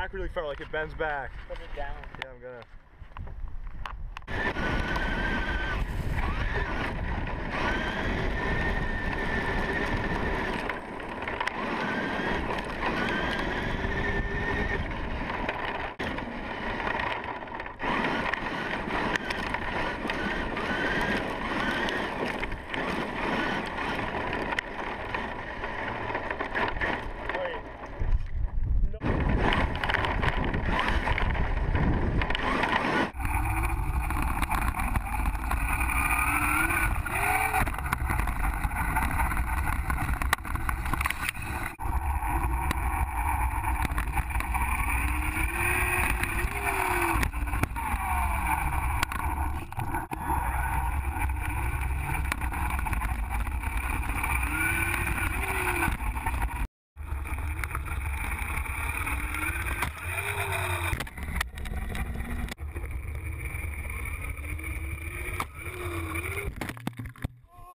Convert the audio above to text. back really far, like it bends back. Put it down. Yeah, I'm gonna.